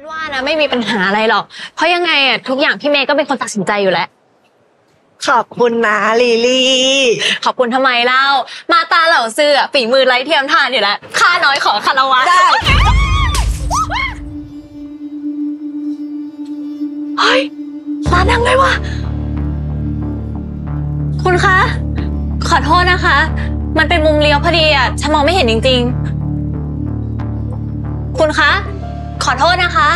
ฉันว่านะไม่มีปัญหาอะไรหรอกเพราะยังไงอ่ะทุกอย่างพี่เมย์ก็เป็นคนตัดสินใจอยู่แล้วขอบคุณนะลิลี่ขอบคุณทำไมเล่ามาตาเหล่าเสื้อฝีมือไร้เทียมทานอยู่แล้วค่าน้อยขอคารวะได้เฮ้ยร้านนั่งไงวะคุณคะขอโทษนะคะมันเป็นมุมเลี้ยวพอดีอ่ะฉันมองไม่เห็นจริงๆคุณคะขอโทษนะคะ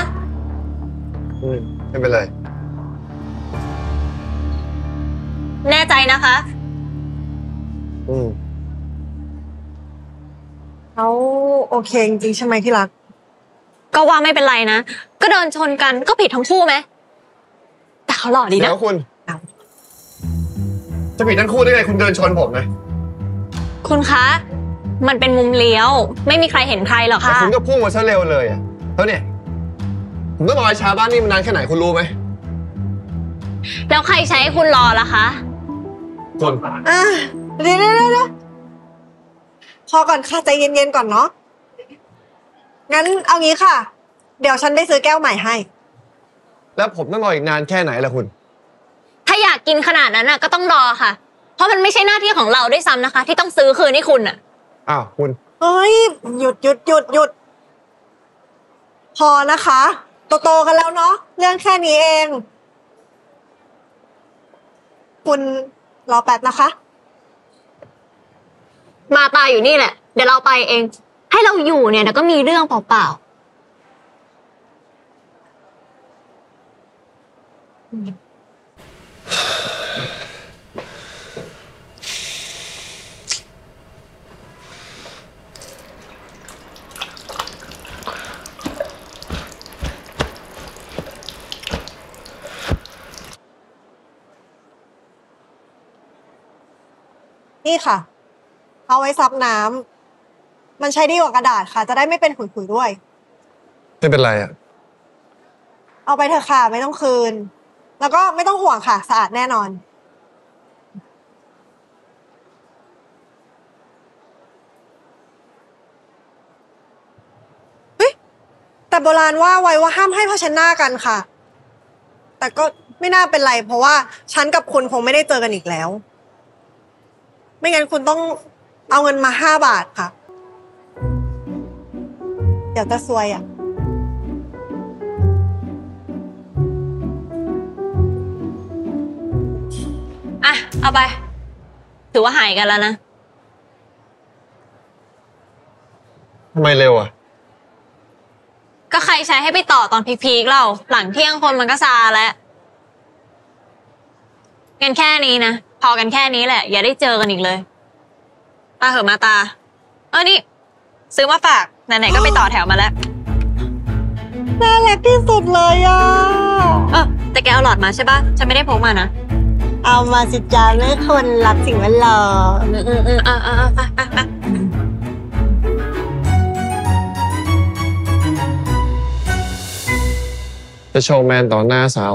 ไม่เป็นไรแน่ใจนะคะเขาโอเคจริงใช่ไหมที่รักก็ว่าไม่เป็นไรนะก็เดินชนกันก็ผิดทั้งคู่ไหมแต่เขาหล่อดีนะแล้วคุณจะผิดทั้งคู่ได้ไงคุณเดินชนผมนะคุณคะมันเป็นมุมเลี้ยวไม่มีใครเห็นใครหรอกค่ะคุณก็พุ่งมาซะเร็วเลยแล้วเนี่ยผมต้องรอช้าบ้านนี่มันนานแค่ไหนคุณรู้ไหมแล้วใครใช้คุณรอล่ะคะคนเดี๋ยวพอก่อนค่ะใจเย็นๆก่อนเนาะงั้นเอางี้ค่ะเดี๋ยวฉันได้ซื้อแก้วใหม่ให้แล้วผมต้องรออีกนานแค่ไหนล่ะคุณถ้าอยากกินขนาดนั้นน่ะก็ต้องรอค่ะเพราะมันไม่ใช่หน้าที่ของเราด้วยซ้ำนะคะที่ต้องซื้อคืนให้คุณน่ะอ้าวคุณเฮ้ยหยุดพอนะคะโตกันแล้วเนาะเรื่องแค่นี้เองคุณรอแป๊บนะคะมาตาอยู่นี่แหละเดี๋ยวเราไปเองให้เราอยู่เนี่ยเดี๋ยวก็มีเรื่องเปล่านี่ค่ะเอาไว้ซับน้ำมันใช้ดีกว่ากระดาษค่ะจะได้ไม่เป็นขุยๆด้วยไม่เป็นไรอ่ะเอาไปเถอะค่ะไม่ต้องคืนแล้วก็ไม่ต้องห่วงค่ะสะอาดแน่นอนเฮ้ยแต่โบราณว่าไว้ว่าห้ามให้เผชิญหน้ากันค่ะแต่ก็ไม่น่าเป็นไรเพราะว่าฉันกับคุณคงไม่ได้เจอกันอีกแล้วไม่งั้นคุณต้องเอาเงินมา5 บาทค่ะเดี๋ยวจะซวยอ่ะอ่ะเอาไปถือว่าหายกันแล้วนะทำไมเร็วอ่ะก็ใครใช้ให้ไปต่อตอนพีคๆเราหลังเที่ยงคนมันก็ซาแล้วกันแค่นี้นะพอกันแค่นี้แหละอย่าได้เจอกันอีกเลยมาเหอะมาตานี่ซื้อมาฝากไหนๆก็ไปต่อแถวมาแล้วน่ารักที่สุดเลยอ่ะแต่แกเอาหลอดมาใช่ป่ะฉันไม่ได้พกมานะเอามาสิจ้าแม่คนรักสิ่งแวดล้อมไปจะโชว์แมนต่อหน้าสาว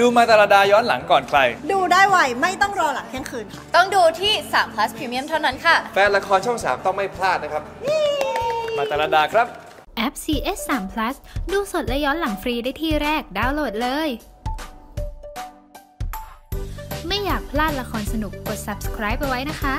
ดูมาตาดาย้อนหลังก่อนใครดูได้ไวไม่ต้องรอหลังเที่ยงคืนค่ะต้องดูที่3+ Premium เท่านั้นค่ะแฟนละครช่อง3ต้องไม่พลาดนะครับมาตาดาครับแอป CS 3+ ดูสดและย้อนหลังฟรีได้ที่แรกดาวน์โหลดเลยไม่อยากพลาดละครสนุกกด subscribe ไปไว้นะคะ